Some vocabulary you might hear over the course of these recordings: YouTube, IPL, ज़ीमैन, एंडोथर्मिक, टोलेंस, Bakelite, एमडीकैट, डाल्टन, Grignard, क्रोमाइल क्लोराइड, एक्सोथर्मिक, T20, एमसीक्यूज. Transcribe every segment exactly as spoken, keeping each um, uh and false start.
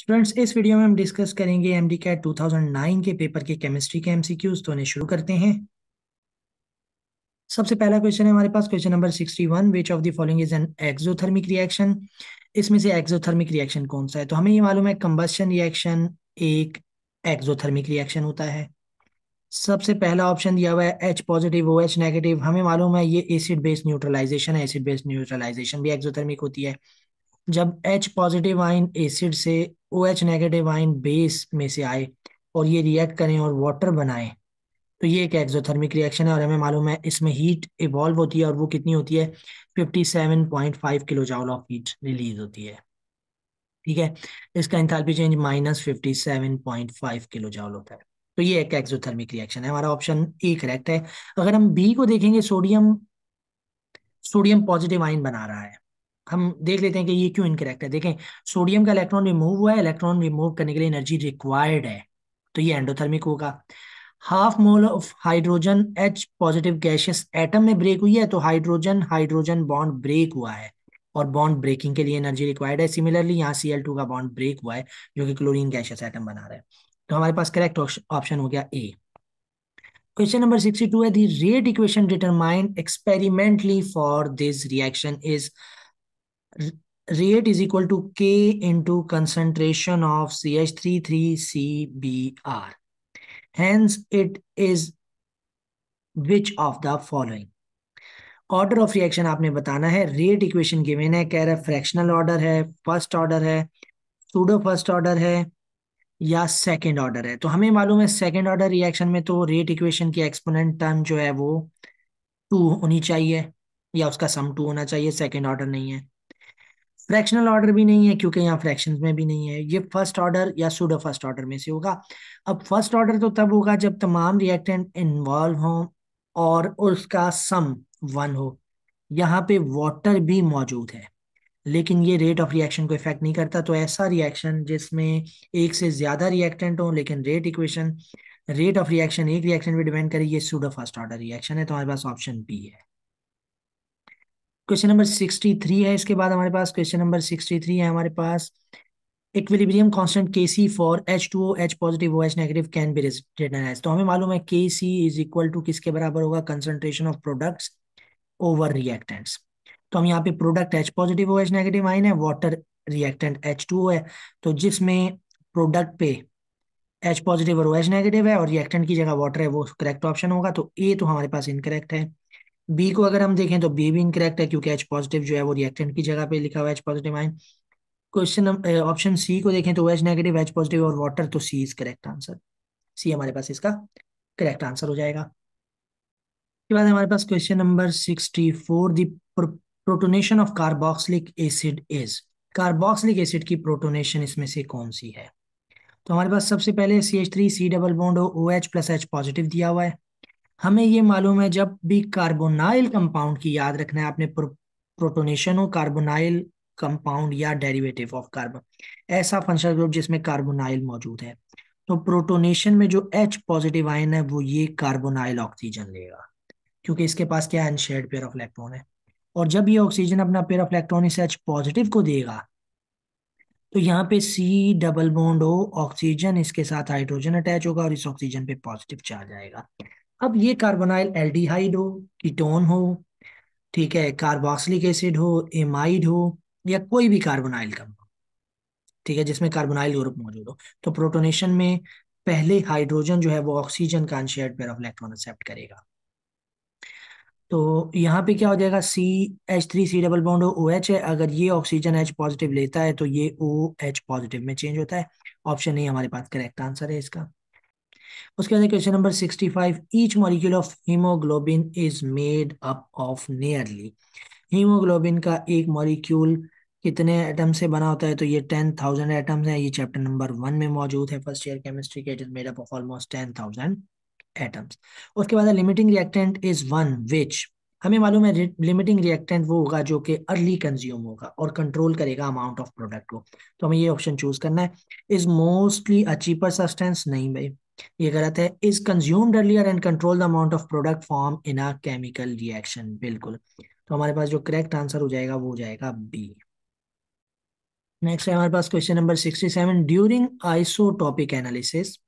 Students इस video में हम डिस्कस करेंगे एमडीकैट दो हज़ार नौ के पेपर के केमिस्ट्री के एमसीक्यूज। तो उन्हें शुरू करते हैं। सबसे पहला क्वेश्चन है हमारे पास क्वेश्चन नंबर इकसठ, which of the following is an एक्सोथर्मिक reaction. इसमें से एक्सोथर्मिक रिएक्शन कौन सा है? तो हमें ये मालूम है कंबस्शन रिएक्शन एक एक्सोथर्मिक रिएक्शन होता है। सबसे पहला ऑप्शन दिया हुआ है H positive O H negative. हमें मालूम है ये एसिड बेस न्यूट्रलाइजेशन है, एसिड बेस न्यूट्रलाइजेशन भी एक्सोथर्मिक होती है। जब H पॉजिटिव आइन एसिड से OH नेगेटिव आइन बेस में से आए और ये रिएक्ट करें और वाटर बनाएं तो ये एक एक्सोथर्मिक रिएक्शन है। और हमें मालूम है इसमें हीट इवॉल्व होती है और वो कितनी होती है, सत्तावन पॉइंट पाँच kilo joule of heat release होती है। ठीक है, इसका एंथैल्पी चेंज माइनस सत्तावन पॉइंट पाँच किलो जाउल होता है। तो ये एक एक्सोथर्मिक रिएक्शन है। हमारा ऑप्शन ए करेक्ट है। अगर हम बी को देखेंगे, सोडियम सोडियम पॉजिटिव आइन बना रहा है। हम देख लेते हैं कि ये क्यों इनकरेक्ट है। देखें, सोडियम का इलेक्ट्रॉन रिमूव हुआ है, इलेक्ट्रॉन रिमूव करने के लिए एनर्जी रिक्वायर्ड है, तो ये एंडोथर्मिक होगा। Half mole of hydrogen H positive gaseous atom में ब्रेक हुई है, तो हाइड्रोजन हाइड्रोजन बॉन्ड ब्रेक हुआ है और बॉन्ड ब्रेकिंग के लिए एनर्जी रिक्वायर्ड है। सिमिलरली यहाँ सी एल टू का बॉन्ड ब्रेक हुआ है जो कि क्लोरीन गैसियस एटम बना रहा है। तो हमारे पास करेक्ट ऑप्शन हो गया ए। क्वेश्चन नंबर बासठ है the rate equation determined experimentally for this reaction is rate is equal to K into concentration of C H three three C B R, hence it is which of the following. Order of reaction आपने बताना है। Rate equation given है, कह रहा है fractional order है, first order है, pseudo first order है या सेकेंड ऑर्डर है। तो हमें मालूम है सेकेंड ऑर्डर रिएक्शन में तो रेट इक्वेशन की एक्सपोनेंट टर्म जो है वो टू होनी चाहिए या उसका सम टू होना चाहिए। सेकेंड ऑर्डर नहीं है, फ्रैक्शनल ऑर्डर भी नहीं है क्योंकि यहाँ फ्रैक्शंस में भी नहीं है। ये फर्स्ट ऑर्डर या सूडो फर्स्ट ऑर्डर में से होगा। अब फर्स्ट ऑर्डर तो तब होगा जब तमाम रिएक्टेंट इन्वॉल्व हों और उसका सम वन हो। यहाँ पे वाटर भी मौजूद है लेकिन ये रेट ऑफ रिएक्शन को इफेक्ट नहीं करता। तो ऐसा रिएक्शन जिसमें एक से ज्यादा रिएक्टेंट हो लेकिन rate equation rate of reaction एक रिएक्शन पर डिपेंड करे, ये सूडो फर्स्ट ऑर्डर रिएक्शन है। तो हमारे पास ऑप्शन बी है। क्वेश्चन नंबर तिरसठ है। इसके बाद हमारे पास क्वेश्चन नंबर तिरसठ है हमारे पास equilibrium constant Kc for H two O H positive OH negative can be written as. तो हमें मालूम है Kc इज इक्वल टू किसके बराबर होगा, concentration of products over reactants. तो हम यहाँ पे product H positive OH negative ion है, water reactant H two O है, तो जिसमें प्रोडक्ट पे H पॉजिटिव और OH नेगेटिव है और रिएक्टेंट की जगह वाटर है, वो करेक्ट ऑप्शन होगा। तो ए तो हमारे पास इनकरेक्ट है। बी को अगर हम देखें तो बी भी इनकरेक्ट है क्योंकि एच पॉजिटिव जो है वो रिएक्टेंट की जगह पे लिखा हुआ है H positive ion. Question option C को देखें तो एच नेगेटिव एच पॉजिटिव और वाटर, तो C is correct answer. C हमारे पास इसका करेक्ट आंसर हो जाएगा। इसके बाद हमारे पास क्वेश्चन नंबर चौंसठ, the protonation of carboxylic acid is. Carboxylic acid की प्रोटोनेशन इसमें से कौन सी है? तो हमारे पास सबसे पहले C H three C double bond O H plus H positive दिया हुआ है। हमें ये मालूम है जब भी कार्बोनाइल कंपाउंड की याद रखना है आपने, प्रो, प्रोटोनेशन हो कार्बोनाइल कंपाउंड या डेरिवेटिव ऑफ कार्बन, ऐसा फंक्शनल ग्रुप जिसमें कार्बोनाइल मौजूद है। तो प्रोटोनेशन में जो H पॉजिटिव आयन है वो ये कार्बोनाइल ऑक्सीजन लेगा क्योंकि इसके पास क्या है, अनशेयर्ड पेयर ऑफ इलेक्ट्रॉन है। और जब ये ऑक्सीजन अपना पेयर ऑफ इलेक्ट्रॉन इस H पॉजिटिव को देगा तो यहाँ पे C डबल बॉन्ड हो ऑक्सीजन, इसके साथ हाइड्रोजन अटैच होगा और इस ऑक्सीजन पे पॉजिटिव चार्ज आएगा। अब ये कार्बोनाइल एल्डिहाइड हो, कीटोन हो, ठीक है, कार्बोक्सिलिक एसिड हो, एमाइड हो या कोई भी कार्बोनाइल कंपाउंड, ठीक है, जिसमें कार्बोनाइल ग्रुप मौजूद हो, तो प्रोटोनेशन में पहले हाइड्रोजन जो है वो ऑक्सीजन का unshared pair of electron accept करेगा। तो यहाँ पे क्या हो जाएगा, C H three C double bond O H है, अगर ये ऑक्सीजन एच पॉजिटिव लेता है तो ये ओ एच पॉजिटिव में चेंज होता है। ऑप्शन ए हमारे पास करेक्ट आंसर है इसका। उसके बाद क्वेश्चन नंबर पैंसठ, each molecule of haemoglobin is made up of nearly. Haemoglobin का एक मॉलिक्यूल कितने एटम से बना होता है? तो ये टेन थाउजेंड एटम्स हैं। ये चैप्टर नंबर वन में मौजूद है फर्स्ट ईयर केमिस्ट्री के। It is made up of almost ten thousand atoms. उसके बाद limiting reactant is one which. हमें मालूम है लिमिटिंग रिएक्टेंट वो होगा जो कि अर्ली कंज्यूम होगा और कंट्रोल करेगा अमाउंट ऑफ प्रोडक्ट को। तो हमें ये ऑप्शन चूज करना है। Is mostly a cheaper substance, नहीं भाई ये गलत है। Is consumed earlier and control the amount of product form in a chemical reaction, बिल्कुल। तो हमारे पास जो करेक्ट आंसर हो जाएगा वो हो जाएगा बी। नेक्स्ट है हमारे पास question number sixty seven. During isotopic analysis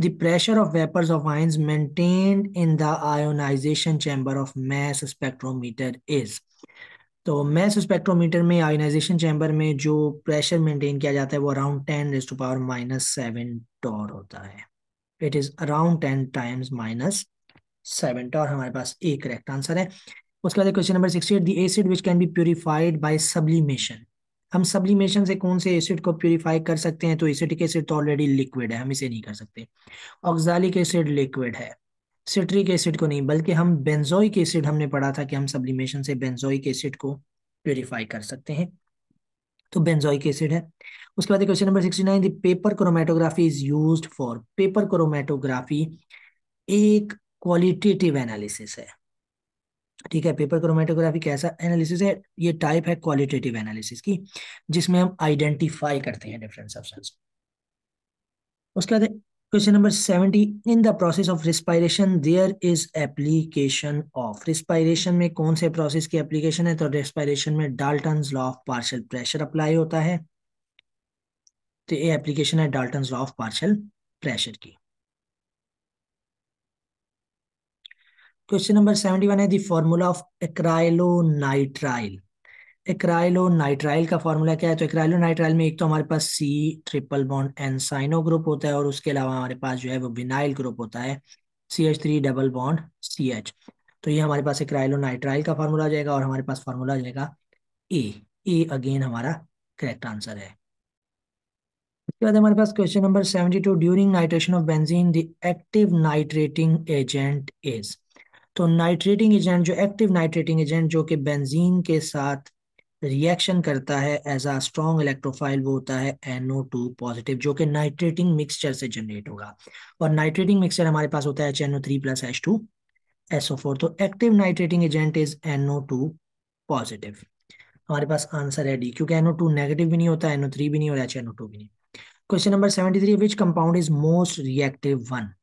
the pressure of vapours of ions maintained in the ionisation chamber of mass spectrometer is. तो मैस स्पेक्ट्रोमीटर में आयोनाइजेशन चैम्बर में जो प्रेशर मेंटेन किया जाता है वो around ten raise to power minus seven torr होता है. It is around ten times minus seven torr. हमारे पास एक करेक्ट आंसर है. उसके बाद question number sixty eight. The acid which can be purified by sublimation. हम सब्लिमेशन से कौन से एसिड को प्योरीफाई कर सकते हैं? तो एसिटिक एसिड तो ऑलरेडी लिक्विड है, हम इसे नहीं कर सकते. ऑक्सालिक एसिड लिक्विड है, सिट्रिक एसिड को नहीं, बल्कि हम बेंजोइक एसिड, हमने पढ़ा था कि हम सब्लिमेशन से बेंजोइक एसिड को प्योरीफाई कर सकते हैं, तो बेंजोइक एसिड है. उसके बाद question number sixty nine. The paper chromatography is used for. Paper chromatography एक क्वालिटेटिव एनालिसिस है, ठीक है. पेपर क्रोमेटोग्राफी कैसा एनालिसिस है? ये टाइप है क्वालिटेटिव एनालिसिस की, जिसमें हम आइडेंटिफाई करते हैं डिफरेंट सब्सटेंस. उसके बाद question number seventy. In the process of respiration there is application of. Respiration में कौन से प्रोसेस की एप्लीकेशन है? तो रिस्पायरेशन में डाल्टन law of partial pressure apply होता है, तो ये एप्लीकेशन है डाल्टन law of partial pressure की. क्वेश्चन नंबर सेवेंटी वन है the formula of acrylonitrile. Acrylonitrile का फॉर्मूला क्या है? तो एक्राइलोनाइट्राइल में एक तो हमारे पास सी ट्रिपल बॉन्ड एनसाइनो ग्रुप होता है, और उसके अलावा हमारे पास जो है वो विनाइल ग्रुप होता है C H three double bond C H. तो ये हमारे पास एक्राइलोनाइट्राइल का फॉर्मूला आ जाएगा, और हमारे पास फॉर्मूला आ जाएगा ए. ए अगेन हमारा करेक्ट आंसर है. उसके बाद हमारे पास question number seventy two. During nitration of benzene the active nitrating agent is. तो नाइट्रेटिंग एजेंट जो एक्टिव नाइट्रेटिंग एजेंट जो कि बेंजीन के साथ रिएक्शन करता है एज अ स्ट्रॉन्ग इलेक्ट्रोफाइल, वो होता है एन ओ टू पॉजिटिव, जो कि नाइट्रेटिंग मिक्सचर से जनरेट होगा. और नाइट्रेटिंग मिक्सचर हमारे पास होता है H N O three plus H two S O four. तो active nitrating agent is N O two positive. हमारे पास आंसर है डी, क्योंकि एन ओ टू नेगेटिव भी नहीं होता, एन ओ थ्री भी नहीं और एच एन ओ टू भी नहीं. Question number seventy three. Which compound is most reactive one.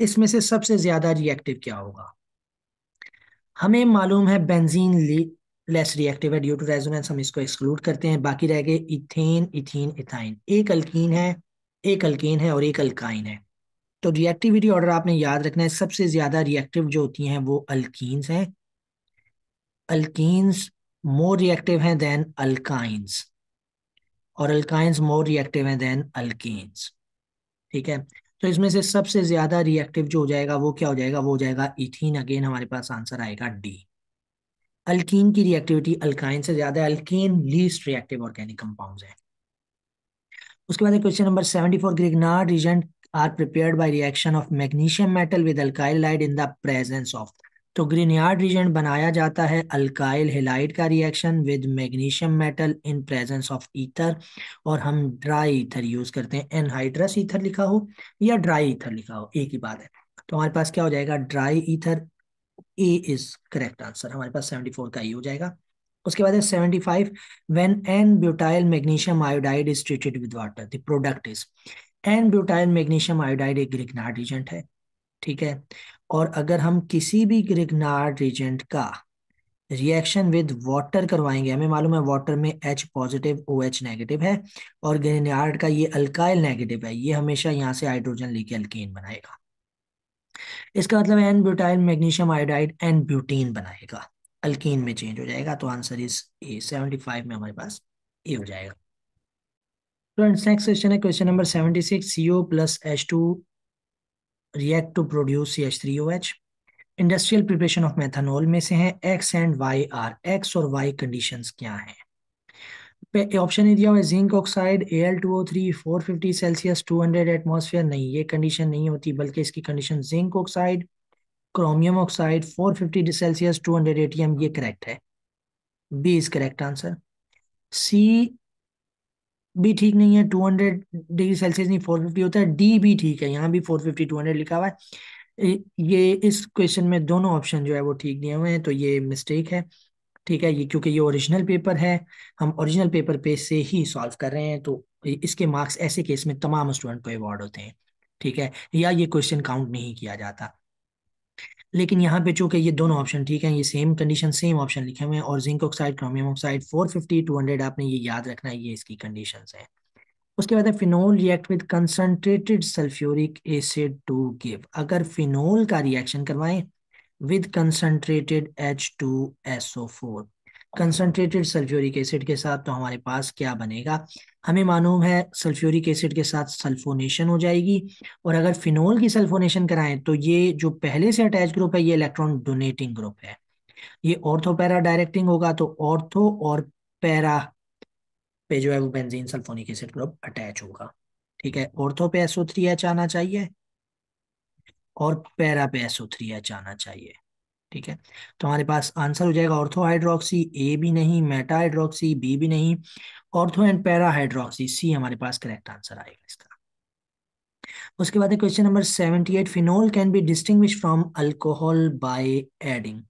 इसमें से सबसे ज्यादा रिएक्टिव क्या होगा? हमें मालूम है बेंजीन लेस रिएक्टिव है ड्यू टू रेजोनेंस, हम इसको एक्सक्लूड करते हैं. बाकी रह गए इथेन, इथीन, इथाइन. एक अल्कीन है, एक अल्केन है और एक अल्काइन है. तो रिएक्टिविटी ऑर्डर आपने याद रखना है. सबसे ज्यादा रिएक्टिव जो होती हैं वो अल्कीन्स हैं. अल्कीन्स मोर रिएक्टिव हैं देन अल्काइंस, और अल्काइंस मोर रिएक्टिव हैं देन अल्केन्स, ठीक है. तो इसमें से सबसे ज्यादा रिएक्टिव जो हो जाएगा वो क्या हो जाएगा? वो हो जाएगा इथीन. अगेन हमारे पास आंसर आएगा डी. अल्कीन की रिएक्टिविटी अल्काइन से ज्यादा है. Alkane least reactive organic compounds हैं. उसके बाद question number seventy four. Grignard reagent are prepared by reaction of magnesium metal with alkyl halide in the presence of. तो ग्रिग्नार्ड रिएजेंट बनाया जाता है अल्काइल हाइलाइड का reaction with magnesium metal in presence of ether, और हम dry ether use करते हैं. Anhydrous ether लिखा हो या ड्राई ईथर लिखा हो, एक ही बात है. तो हमारे पास क्या हो जाएगा? Dry ether. A is correct answer. हमारे पास सेवेंटी फोर का ए हो जाएगा. उसके बाद है seventy five. When N butyl magnesium iodide is treated with water the product is. N butyl magnesium iodide एक ग्रिग्नार्ड रिएजेंट है, ठीक है. और अगर हम किसी भी ग्रिग्नार्ड रिएजेंट का रिएक्शन विद वाटर करवाएंगे, हमें मालूम है वाटर में H positive O H negative है, और ग्रिग्नार्ड का ये अल्काइल नेगेटिव है, ये हमेशा यहाँ से हाइड्रोजन लेके अल्केन बनाएगा. इसका मतलब N butyl magnesium iodide N butene बनाएगा, अल्केन में चेंज हो जाएगा. तो answer is A. Seventy five में हमारे पास ए हो जाएगा. फ्रेंड्स नेक्स्ट क्वेश्चन है question number seventy six. CO plus H two react to produce C H three O H. Industrial preparation of methanol में से है. X and Y are. X और वाई कंडीशंस क्या हैं? Option ही दिया हुआ है. Zinc oxide, A L two O three, four fifty Celsius, two hundred atmosphere. नहीं, ये कंडीशन नहीं होती, बल्कि इसकी condition zinc oxide, chromium oxide, four fifty Celsius, two hundred A T M. ये करेक्ट है. B is correct answer. C भी ठीक नहीं है, टू हंड्रेड डिग्री सेल्सियस नहीं, फोर फिफ्टी होता है. डी भी ठीक है, यहाँ भी फोर फिफ्टी टू हंड्रेड लिखा हुआ है. ये इस क्वेश्चन में दोनों ऑप्शन जो है वो ठीक दिए हुए हैं, तो ये मिस्टेक है, ठीक है. ये क्योंकि ये ओरिजिनल पेपर है, हम ओरिजिनल पेपर पे से ही सॉल्व कर रहे हैं, तो इसके मार्क्स ऐसे केस में तमाम स्टूडेंट को अवॉर्ड होते हैं, ठीक है. या ये क्वेश्चन काउंट नहीं किया जाता. लेकिन यहाँ पे चूंकि ये दोनों ऑप्शन ठीक है, ये सेम कंडीशन सेम ऑप्शन लिखे हुए हैं, और zinc oxide chromium oxide four fifty two hundred आपने ये याद रखना है, ये इसकी कंडीशंस हैं। उसके बाद है phenol react with concentrated sulphuric acid to give, अगर फिनोल का रिएक्शन करवाएं with concentrated H two S O four, concentrated sulphuric acid के साथ, तो हमारे पास क्या बनेगा, हमें मालूम है सल्फ्यूरिक एसिड के साथ सल्फोनेशन हो जाएगी, और अगर फिनोल की सल्फोनेशन कराएं तो ये जो पहले से अटैच ग्रुप है ये इलेक्ट्रॉन डोनेटिंग ग्रुप है, ये ऑर्थो पैरा डायरेक्टिंग होगा, तो ऑर्थो और पैरा पे जो है वो benzene sulphonic acid group attach होगा। ठीक है, ऑर्थो पे एसओ थ्री एच आना चाहिए और पैरा पे एसओ थ्री एच आना चाहिए। ठीक है, तो हमारे पास आंसर हो जाएगा ऑर्थो हाइड्रोक्सी ए भी नहीं, मेटा हाइड्रोक्सी बी भी नहीं, ortho and para hydroxy C हमारे पास करेक्ट आंसर आएगा इसका। उसके बाद क्वेश्चन नंबर अठहत्तर, phenol can be distinguish from alcohol by adding,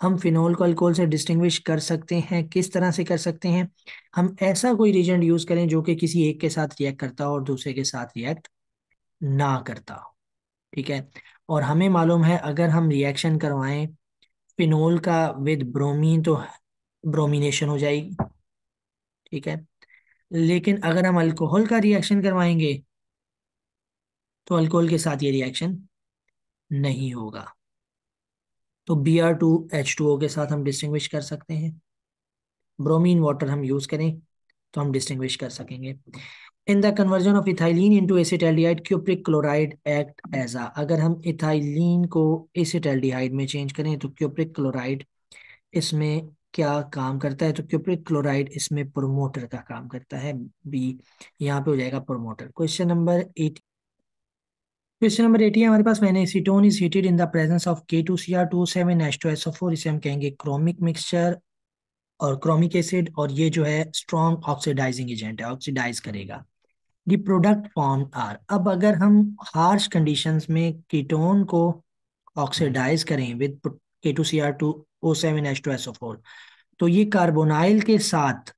हम फिनोल को अल्कोहल से डिस्टिंग्विश कर सकते हैं, किस तरह से कर सकते हैं, हम ऐसा कोई रीजेंट यूज करें जो कि किसी एक के साथ रिएक्ट करता हो और दूसरे के साथ रिएक्ट ना करता हो। ठीक है, और हमें मालूम है अगर हम रिएक्शन करवाएं फिनोल का विद ब्रोमीन तो ब्रोमिनेशन हो जाएगी। ठीक है, लेकिन अगर हम अल्कोहल का रिएक्शन करवाएंगे तो अल्कोहल के साथ ये रिएक्शन नहीं होगा, तो B R two H two O के साथ हम डिस्टिंग्विश कर सकते हैं, ब्रोमीन वाटर हम यूज करें तो हम डिस्टिंग्विश कर सकेंगे। In the conversion of ethylene into acetaldehyde cupric chloride act as a, अगर हम इथाइलिन को एसिटाल्डिहाइड में चेंज करें तो क्यूप्रिक क्लोराइड इसमें क्या काम करता है, तो क्यूप्रिक क्लोराइड इसमें प्रोमोटर का काम करता है, बी यहाँ पे हो जाएगा promoter. Question number eight question number eighty है हमारे पास, मैंने acetone is heated in the presence of K two C R two seven H two S O four, इसे हम कहेंगे क्रोमिक मिक्सचर और क्रोमिक एसिड, और ये जो है स्ट्रॉन्ग ऑक्सीडाइजिंग एजेंट है, ऑक्सीडाइज करेगा। दी प्रोडक्ट फॉर्म आर, अब अगर हम हार्श कंडीशंस में कीटोन को ऑक्सीडाइज करें with K two C R to O seven H two S O four तो ये कार्बोनाइल के साथ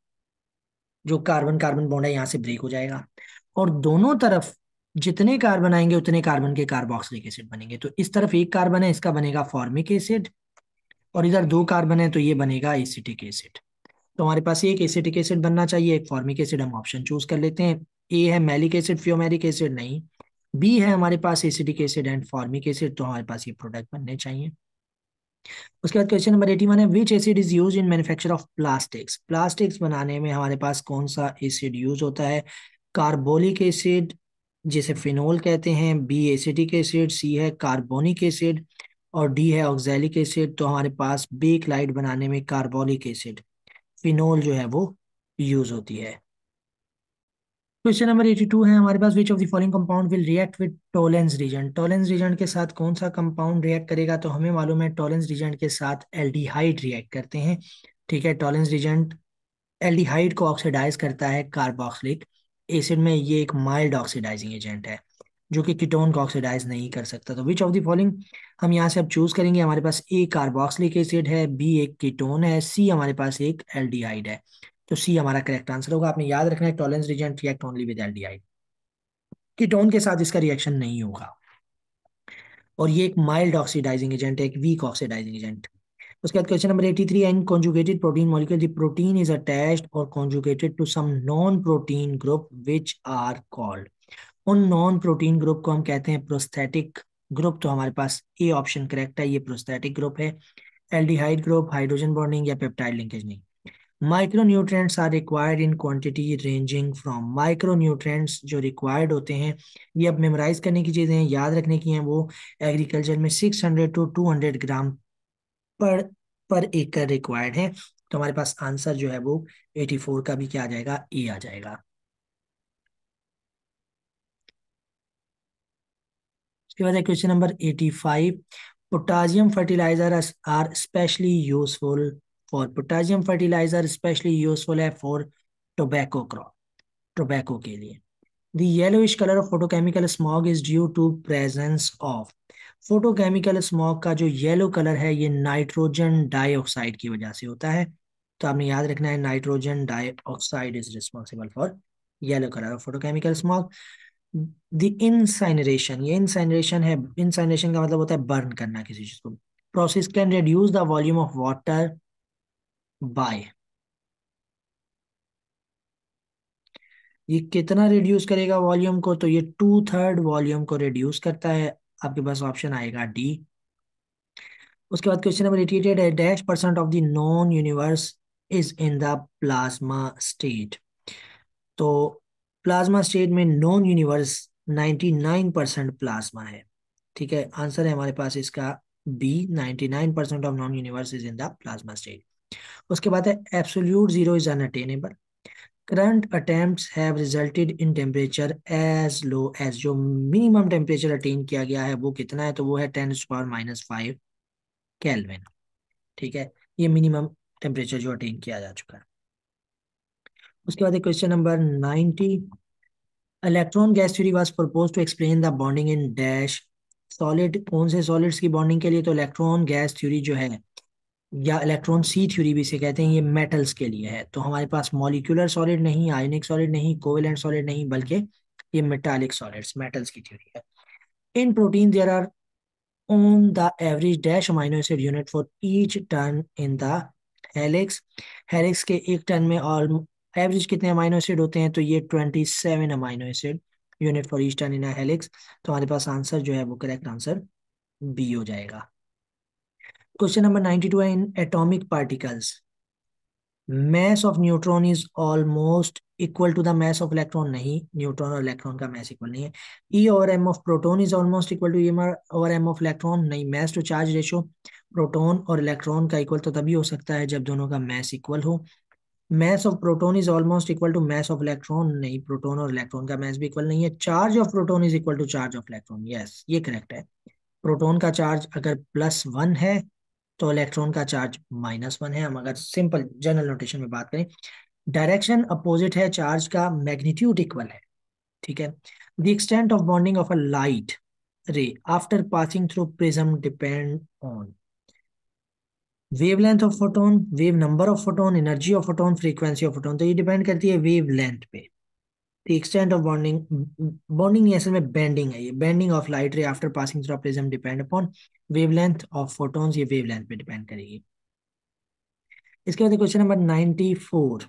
जो कार्बन कार्बन बॉन्ड है यहाँ से ब्रेक हो जाएगा, और दोनों तरफ जितने कार्बन आएंगे उतने कार्बन के कार्बोक्सिलिक एसिड बनेंगे। तो इस तरफ एक कार्बन है इसका बनेगा फॉर्मिक एसिड, और इधर दो कार्बन है तो ये बनेगा एसिटिक एसिड। तो हमारे पास एक एसिटिक एसिड बनना चाहिए, एक फॉर्मिक एसिड, हम ऑप्शन चूज कर लेते हैं। ए है मैलिक एसिड फ्योमेरिक एसिड नहीं, बी है हमारे पास acetic acid and formic acid, तो हमारे पास ये प्रोडक्ट बनने चाहिए। उसके बाद क्वेश्चन नंबर एटी वन है, which acid is used in manufacture of plastics, plastics बनाने में हमारे पास कौन सा एसिड यूज होता है, कार्बोलिक एसिड जिसे फिनोल कहते हैं, बी एसिटिक एसिड, सी है कार्बोनिक एसिड, और डी है ऑक्सैलिक एसिड। तो हमारे पास बेकलाइट बनाने में कार्बोलिक एसिड फिनोल जो है वो यूज होती है। क्वेश्चन नंबर एटी टू है हमारे पास, which of the following compound will react with टोलेंस reagent, टोलेंस reagent के साथ कौन सा कंपाउंड रिएक्ट करेगा, तो हमें मालूम है टोलेंस रीजेंट के साथ एल्डिहाइड रिएक्ट करते हैं। ठीक है, टोलेंस रीजेंट एल्डिहाइड को ऑक्सीडाइज करता है कार्बोक्सिलिक एसिड में, ये एक माइल्ड ऑक्सीडाइजिंग एजेंट है जो कि कीटोन को ऑक्सीडाइज नहीं कर सकता। तो विच ऑफ द फॉलोइंग हम यहाँ से अब चूज करेंगे, हमारे पास ए कार्बोक्सिलिक एसिड है, बी एक कीटोन है, सी हमारे पास एक एल्डिहाइड है, तो सी हमारा करेक्ट आंसर होगा। आपने याद रखना है टोलेंस reagent react only with aldehyde, ketone के साथ इसका रिएक्शन नहीं होगा, और ये एक माइल्ड ऑक्सीडाइजिंग एजेंट है, एक वीक ऑक्सीडाइजिंग एजेंट। उसके बाद question number eighty three, an conjugated protein molecule the protein is attached और conjugated to some non protein group which are called, उन नॉन प्रोटीन ग्रुप को हम कहते हैं प्रोस्थेटिक ग्रुप। तो हमारे पास ए ऑप्शन करेक्ट है, ये प्रोस्थेटिक ग्रुप है, एल्डिहाइड ग्रुप, हाइड्रोजन बॉन्डिंग या पेप्टाइड लिंकेज नहीं। Micronutrients are required in quantity ranging from, micronutrients जो रिक्वायर्ड होते हैं ये अब मेमोराइज करने की चीजें हैं, याद रखने की हैं, वो एग्रीकल्चर में six hundred to two hundred gram per per एकड़ रिक्वायर्ड है। तो हमारे पास आंसर जो है वो चौरासी का भी क्या आ जाएगा, ए आ जाएगा। इसके बाद question number eighty five, potassium fertiliser are specially useful for, potassium fertiliser specially useful है फॉर टोबैको क्रॉप, टोबैको के लिए। The yellowish colour of photochemical smog is due to presence of, photochemical smog का जो yellow colour है ये nitrogen dioxide की वजह से होता है। तो आपने याद रखना है nitrogen dioxide is responsible for yellow colour of photochemical smog. The incineration, ये इनसाइनरेशन है, इनसाइनरेशन का मतलब होता है बर्न करना किसी चीज को। Process can reduce the volume of water by, ये कितना रिड्यूस करेगा वॉल्यूम को, तो ये टू थर्ड वॉल्यूम को रिड्यूस करता है। आपके पास ऑप्शन आएगा डी। उसके बाद क्वेश्चन नंबर अठासी है, dash percent of the known universe is in the plasma state. तो प्लाज्मा स्टेट में नॉन यूनिवर्स निन्यानवे परसेंट प्लाज्मा है। ठीक है, आंसर है हमारे पास इसका बी, निन्यानवे percent of known universe is in the plasma state. उसके बाद है absolute zero is unattainable, current attempts have resulted in temperature as low as, जो मिनिमम टेम्परेचर अटेन किया गया है वो कितना है, तो वो है ten to power minus five kelvin. ठीक है, ये मिनिमम टेम्परेचर जो अटेन किया जा चुका है। उसके बाद question number ninety, electron gas theory was proposed to explain the bonding in dash solid, कौन से सॉलिड्स की बॉन्डिंग के लिए, तो इलेक्ट्रॉन गैस थ्योरी जो है या इलेक्ट्रॉन सी थ्योरी भी इसे कहते हैं, ये मेटल्स के लिए है। तो हमारे पास मॉलिक्यूलर सॉलिड नहीं, आयनिक सॉलिड नहीं, कोवेलेंट सॉलिड नहीं, बल्कि ये मेटालिक सॉलिड्स, मेटल्स की थ्योरी है। In protein there are on the average dash amino acid unit for each turn in the helix, helix के एक टर्न में और एवरेज कितने अमाइनो एसिड होते हैं, तो ये twenty seven amino acid unit for each turn in a helix. तो हमारे पास आंसर जो है वो करेक्ट आंसर बी हो जाएगा। क्वेश्चन नंबर बानवे है, in atomic particles mass of neutron is almost equal to the mass of electron, नहीं, न्यूट्रॉन और इलेक्ट्रॉन का मैस इक्वल नहीं है। ई और M of proton is almost equal to ई और एम ऑफ इलेक्ट्रॉन, नहीं, mass to charge ratio proton और electron का इक्वल तो तभी हो सकता है जब दोनों का मैस इक्वल हो। Mass of proton is almost equal to mess of electron, नहीं, प्रोटॉन और इलेक्ट्रॉन का मैस भी इक्वल नहीं है। Charge of proton is equal to charge of electron, yes ये करेक्ट है। प्रोटॉन का चार्ज अगर प्लस वन है तो इलेक्ट्रॉन का चार्ज माइनस वन है। हम अगर सिंपल जनरल नोटेशन में बात करें, डायरेक्शन अपोजिट है, चार्ज का मैग्नीट्यूड इक्वल है। ठीक है, the extent of bonding of a light ray after passing through prism depend on wavelength of photon, wave number of photon, energy of photon, frequency of photon, तो ये depend करती है wavelength पे। The extent of bonding, bonding असल में bending है, ये bending of light ray after passing through prism depend upon wavelength of photons, ये वेवलेंथ पे डिपेंड करेगी। इसके बाद क्वेश्चन नंबर चौरानवे,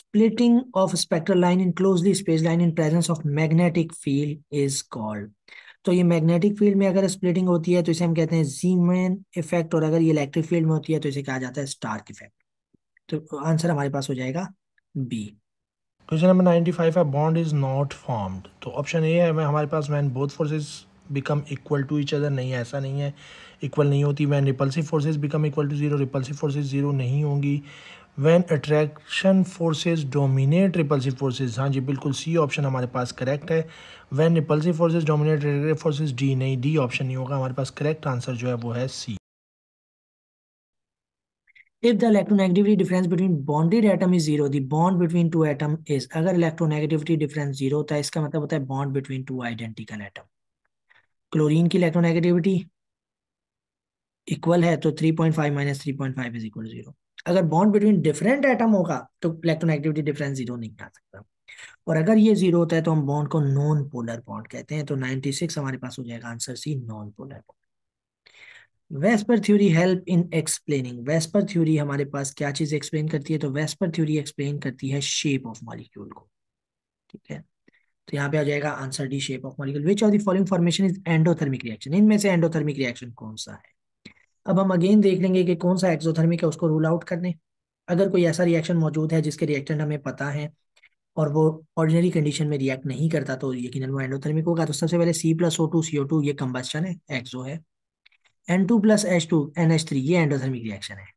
splitting of spectral line in closely space line in presence of magnetic field is called, तो ये magnetic field में अगर स्प्लिटिंग होती है तो इसे हम कहते हैं ज़ीमैन इफेक्ट, और अगर ये इलेक्ट्रिक फील्ड में होती है तो इसे कहा जाता है स्टार्क इफेक्ट। तो आंसर हमारे पास हो जाएगा बी। क्वेश्चन नंबर पचानवे है, बॉन्ड इज नॉट फॉर्म्ड, तो ऑप्शन ए है हमारे पास, when both forces become equal to each other, नहीं ऐसा नहीं है, इक्वल नहीं होती। When repulsive forces become equal to zero, repulsive forces zero नहीं होंगी। When attraction forces dominate repulsive forces, हाँ जी बिल्कुल सी ऑप्शन हमारे पास करेक्ट है। When repulsive forces dominate attractive forces, D नहीं, डी ऑप्शन नहीं होगा हमारे पास, करेक्ट आंसर जो है वो है C. If the electronegativity difference between bonded atom is zero, the bond between two atom is, अगर इलेक्ट्रोनेगेटिविटी डिफरेंस जीरो होता है इसका मतलब होता है bond between two identical atom. Chlorine की इलेक्ट्रोनेगेटिविटी इक्वल है तो three point five minus three point five is equal zero. अगर बॉन्ड बिटवीन डिफरेंट एटम होगा तो इलेक्ट्रोनेगेटिविटी डिफरेंस जीरो नहीं आ सकता, और अगर ये जीरो होता है तो हम बॉन्ड को नॉन पोलर बॉन्ड कहते हैं। तो छियानवे हमारे पास हो जाएगा answer C, non polar bond. VSEPR theory help in explaining, VSEPR theory हमारे पास क्या चीज एक्सप्लेन करती है, तो वेस्पर थ्योरी एक्सप्लेन करती है शेप ऑफ मॉलिक्यूल को। ठीक है, तो यहाँ पे आ जाएगा answer D, shape of molecule. Which of the following formation is एंडोथर्मिक reaction, इनमें से एंडोथर्मिक रिएक्शन कौन सा है। अब हम अगेन देख लेंगे कि कौन सा एक्सोथर्मिक है, उसको रूल आउट करने, अगर कोई ऐसा रिएक्शन मौजूद है जिसके रिएक्टेंट हमें पता है और वो ऑर्डिनरी कंडीशन में रिएक्ट नहीं करता तो यकीनन वो एंडोथर्मिक होगा। तो सबसे पहले C plus O two C O two ये कंबस्टन है, एक्सो है। N two plus H two N H three ये एंडोथर्मिक रिएक्शन है।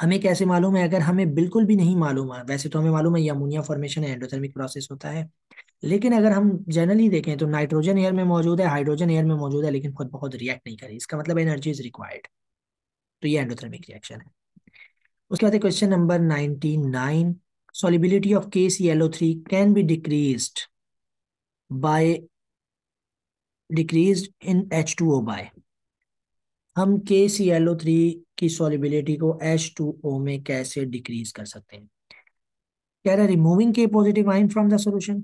हमें कैसे मालूम है, अगर हमें बिल्कुल भी नहीं मालूम है, वैसे तो हमें मालूम है ये अमोनिया फॉर्मेशन है, एंडोथर्मिक प्रोसेस होता है, लेकिन अगर हम जनरली देखें तो नाइट्रोजन एयर में मौजूद है, हाइड्रोजन एयर में मौजूद है, लेकिन खुद बहुत रिएक्ट नहीं करे, इसका मतलब एनर्जी इज रिक्वायर्ड, तो ये एंडोथर्मिक रिएक्शन है। उसके बाद क्वेश्चन नंबर निन्यानवे, solubility of K C L O three can be decreased by decreased in H two O by, हम K C L O three की सॉल्युबिलिटी को एच टू ओ में कैसे डिक्रीज कर सकते हैं। कह रहा है removing K positive ion from the solution,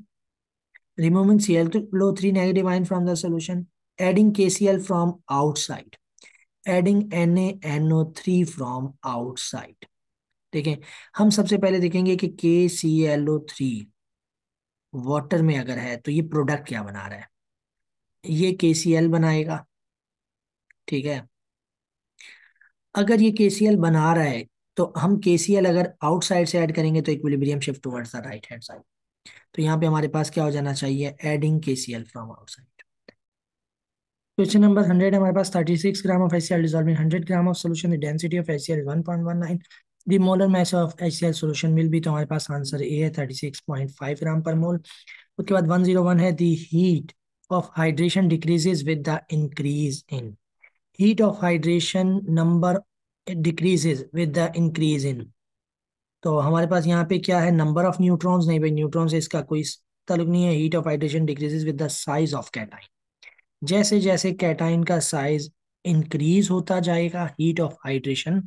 removing C L O three negative ion from the solution, adding K C L from outside, adding N A N O three from outside. देखें हम सबसे पहले देखेंगे कि K C L O three water में अगर है तो ये प्रोडक्ट क्या बना रहा है, ये के सी एल बनाएगा। ठीक है, अगर ये के सी एल बना रहा है तो हम के सी एल अगर आउटसाइड से ऐड करेंगे तो equilibrium shift towards the right hand side. तो यहाँ पे हमारे पास क्या हो जाना चाहिए, adding K C L from outside. Question number hundred हमारे पास thirty six gram of H C L dissolved in hundred gram of solution, the density of H C L one point one nine, the molar mass of H C L solution will be, तो हमारे पास answer A है thirty six point five gram per mole. उसके बाद one zero one है, the heat of hydration decreases with the increase in, heat of hydration number decreases with the increase in. तो हमारे पास यहाँ पे क्या है, नंबर ऑफ न्यूट्रॉन्स, नहीं भाई न्यूट्रॉन से इसका कोई ताल्लुक नहीं है। Heat of hydration decreases with the size of cation, जैसे जैसे कैटाइन का साइज इंक्रीज होता जाएगा हीट ऑफ हाइड्रेशन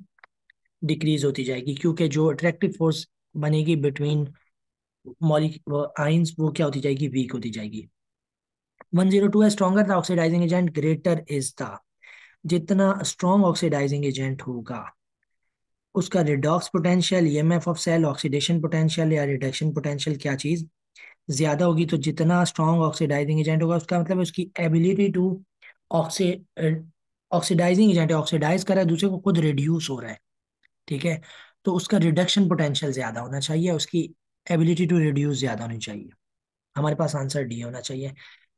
डिक्रीज होती जाएगी, क्योंकि जो अट्रैक्टिव फोर्स बनेगी बिटवीन मॉलिक्यूल आइंस वो क्या होती जाएगी, वीक होती जाएगी। वन ज़ीरो टू है, stronger the oxidising agent greater is the, जितना स्ट्रॉन्ग ऑक्सीडाइजिंग एजेंट होगा उसका redox potential, E M F of cell, oxidation potential या रिडक्शन पोटेंशियल क्या चीज़ ज़्यादा होगी। तो जितना स्ट्रॉन्ग ऑक्सीडाइजिंग एजेंट होगा उसका मतलब उसकी ability to oxy oxidising agent oxidise कर रहा है दूसरे को, खुद रिड्यूस हो रहा है। ठीक है, तो उसका रिडक्शन पोटेंशियल ज़्यादा होना चाहिए, उसकी एबिलिटी टू रिड्यूस ज़्यादा होनी चाहिए। हमारे पास आंसर डी होना चाहिए।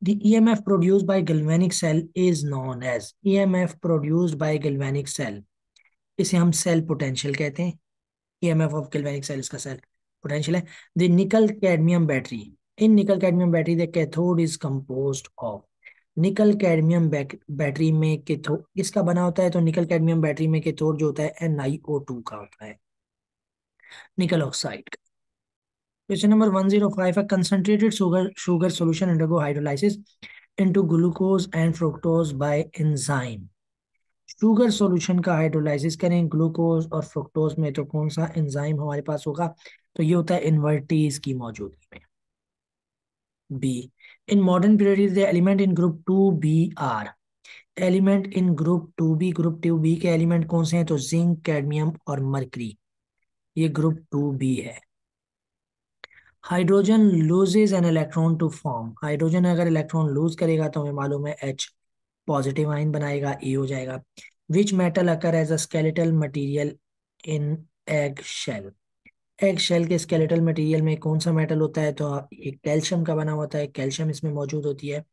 The E M F produced by galvanic cell is known as, E M F produced by galvanic cell, इसे हम सेल पोटेंशियल कहते हैं। E M F of galvanic cell इसका सेल पोटेंशियल है। The nickel cadmium battery, in nickel cadmium battery the cathode is composed of, nickel cadmium battery में cathode किसका बना होता है, तो निकल कैडमियम बैटरी में कैथोड जो होता है एन आई ओ टू का होता है, निकल ऑक्साइड का। Question number one zero five है, concentrated sugar sugar solution undergo hydrolysis into glucose and fructose by enzyme. Sugar solution का हाइड्रोलाइसिस करें ग्लूकोज और फ्रुक्टोज में, तो कौन सा एंजाइम हमारे पास होगा, तो ये होता है इन्वर्टीज की मौजूदगी में। B, in modern period is the element in group two B are, element in group two B, group two B के एलिमेंट कौन से हैं, तो जिंक, कैडमियम और मरकरी, ये ग्रुप टू बी है। Hydrogen loses an electron to form, hydrogen अगर electron lose करेगा तो हमें मालूम है एच पॉजिटिव आयन बनाएगा, ए हो जाएगा। Which metal occur as a skeletal material in egg shell, egg shell के स्केलेटल मटेरियल में कौन सा मेटल होता है, तो एक कैल्शियम का बना होता है, कैल्शियम इसमें मौजूद होती है।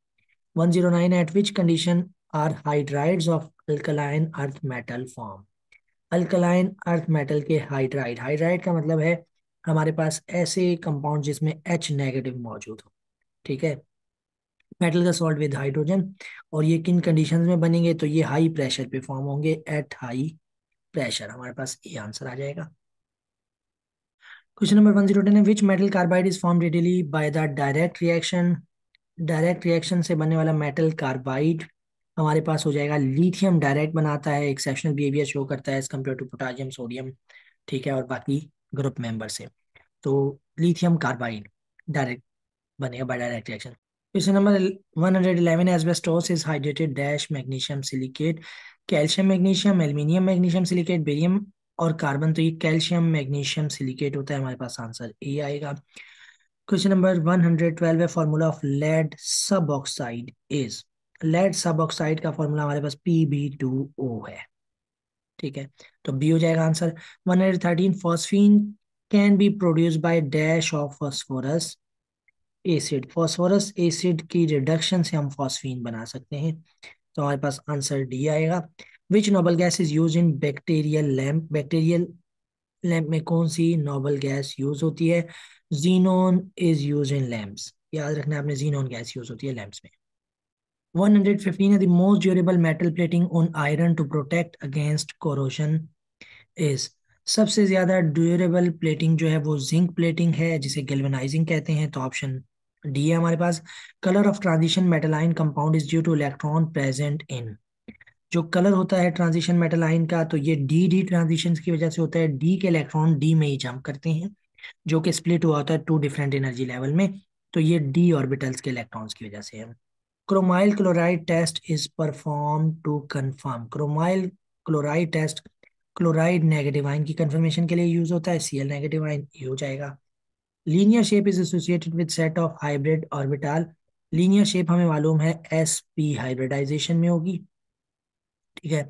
One zero nine, at which condition are hydrides of alkaline earth metal form, alkaline earth metal के हाइड्राइड, हाइड्राइड का मतलब है हमारे पास ऐसे कंपाउंड जिसमें H नेगेटिव मौजूद हो। ठीक है, मेटल का सॉल्ट विद हाइड्रोजन, और ये किन कंडीशंस में बनेंगे, तो ये हाई प्रेशर पे फॉर्म होंगे, एट हाई प्रेशर, हमारे पास ये आंसर आ जाएगा। Question number one zero ten है, which metal carbide is formed readily by the direct reaction, direct reaction से बनने वाला मेटल कार्बाइड हमारे पास हो जाएगा लिथियम, डायरेक्ट बनाता है, एक्सेप्शनल बिहेवियर शो करता है as compare to potassium, sodium, ठीक है, और बाकी ग्रुप मेंबर से, तो लिथियम कार्बाइड डायरेक्ट बनेगा by direct reaction. Question number one hundred eleven, asbestos is hydrated dash magnesium silicate, calcium magnesium, aluminium magnesium silicate, barium और कार्बन, तो ये कैल्शियम मैग्नीशियम सिलिकेट होता है, हमारे पास आंसर ए आएगा। Question number one hundred twelve है, formula of lead सब ऑक्साइड इज, लेड सब ऑक्साइड का फॉर्मूला हमारे पास पी बी टू ओ है। ठीक है, तो बी हो जाएगा answer. One hundred thirteen, phosphine can be produce by dash of phosphorous acid, phosphorous acid की रिडक्शन से हम फॉस्फीन बना सकते हैं, तो हमारे पास आंसर डी आएगा। Which noble gas is use in bacterial lamp, bacterial lamp में कौन सी नोबल गैस यूज होती है, xenon is use in lamps, याद रखना आपने जीनोन गैस यूज होती है लैम्प्स में। वन हंड्रेड फिफ्टीन है, the most durable metal plating on iron to protect against corrosion is, सबसे ज्यादा ड्यूरेबल प्लेटिंग जो है वो जिंक प्लेटिंग है जिसे गैल्वेनाइजिंग कहते हैं, तो ऑप्शन डी है हमारे पास। Colour of transition metal ion compound is due to electron present in, जो कलर होता है ट्रांजिशन मेटल आयन का तो ये डी डी ट्रांजिशन की वजह से होता है, डी के इलेक्ट्रॉन डी में ही जंप करते हैं जो कि स्प्लिट हुआ होता है टू डिफरेंट एनर्जी लेवल में, तो ये डी ऑर्बिटल्स के इलेक्ट्रॉन्स की वजह से है। क्रोमाइल क्लोराइड test is perform to confirm, क्रोमाइल क्लोराइड test chloride negative ion की कंफर्मेशन के लिए यूज होता है, सी एल नेगेटिव आयन ये हो जाएगा। Linear shape is associated with set of hybrid orbital, linear shape हमें मालूम है एस पी हाइब्रिडाइजेशन में होगी, ठीक है।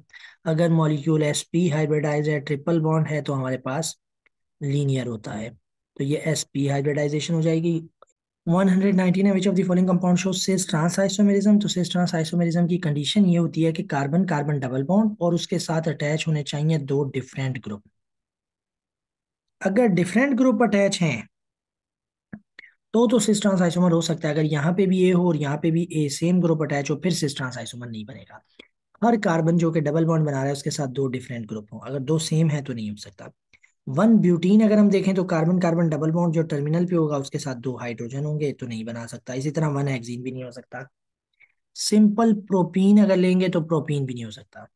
अगर मॉलिक्यूल एस पी हाइब्रिडाइज है, ट्रिपल बॉन्ड है, तो हमारे पास लीनियर होता है, तो ये एस पी हाइब्रिडाइजेशन हो जाएगी। वन नाइनटीन है, which of the following compound shows cis trans isomerism, तो सेज ट्रांस आइसोमेरिज्म की कंडीशन ये होती है कि कार्बन कार्बन डबल बॉन्ड और उसके साथ अटैच होने चाहिए दो डिफरेंट ग्रुप। अगर डिफरेंट ग्रुप अटैच हैं तो तो सिस ट्रांस आइसोमर हो सकता है। अगर यहाँ पे भी ए हो और यहाँ पे भी ए, सेम ग्रुप अटैच हो, फिर सिस ट्रांस आइसोमर नहीं बनेगा। हर कार्बन जो कि डबल बॉन्ड बना रहा है उसके साथ दो डिफरेंट ग्रुप हो, अगर दो सेम है तो नहीं हो सकता। वन ब्यूटीन अगर हम देखें तो कार्बन कार्बन डबल बॉन्ड जो टर्मिनल पे होगा उसके साथ दो हाइड्रोजन होंगे, तो नहीं बना सकता। इसी तरह वन हेक्सीन भी नहीं हो सकता। सिंपल प्रोपीन अगर लेंगे तो प्रोपीन भी नहीं हो सकता।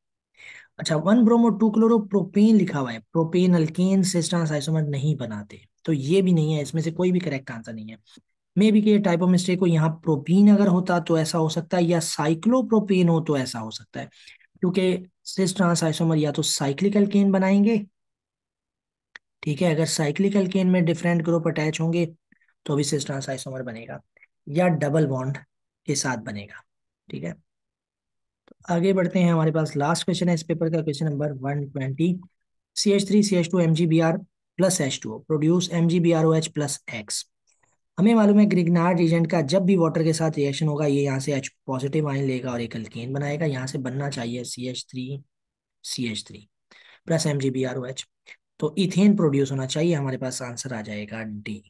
अच्छा, one bromo two chloro propane लिखा हुआ है, propane alkane cis trans isomer नहीं बनाते, तो ये भी नहीं है, इसमें से कोई भी करेक्ट आंसर नहीं है। मे बी के टाइप ऑफ मिस्टेक हो, यहाँ प्रोपीन अगर होता तो ऐसा हो सकता है, या साइक्लोप्रोपेन हो तो ऐसा हो सकता है, क्योंकि सिस ट्रांस आइसोमर या तो साइक्लिक एल्केन बनाएंगे, ठीक है, अगर साइक्लिक एल्केन में डिफरेंट ग्रुप अटैच होंगे तो भी सिस ट्रांस आइसोमर बनेगा, या डबल बॉन्ड के साथ बनेगा, ठीक है। तो आगे बढ़ते हैं, हमारे पास लास्ट क्वेश्चन है इस पेपर का, question number one twenty. C H three C H two M G B R plus H two O produce M G B R O H plus X. हमें मालूम है ग्रिग्नार्ड रीजेंट का जब भी water के साथ reaction होगा ये यहाँ से एच पॉजिटिव आयन लेगा और एक अल्केन बनाएगा। यहाँ से बनना चाहिए C H three C H three plus M G B R O H, तो इथेन प्रोड्यूस होना चाहिए। हमारे पास आंसर आ जाएगा डी।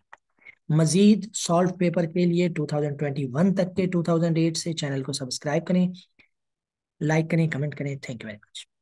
मजीद सॉल्व पेपर के लिए टू थाउजेंड ट्वेंटी वन तक के, टू थाउजेंड एट से चैनल को सब्सक्राइब करें, लाइक करें, कमेंट करें। Thank you very much.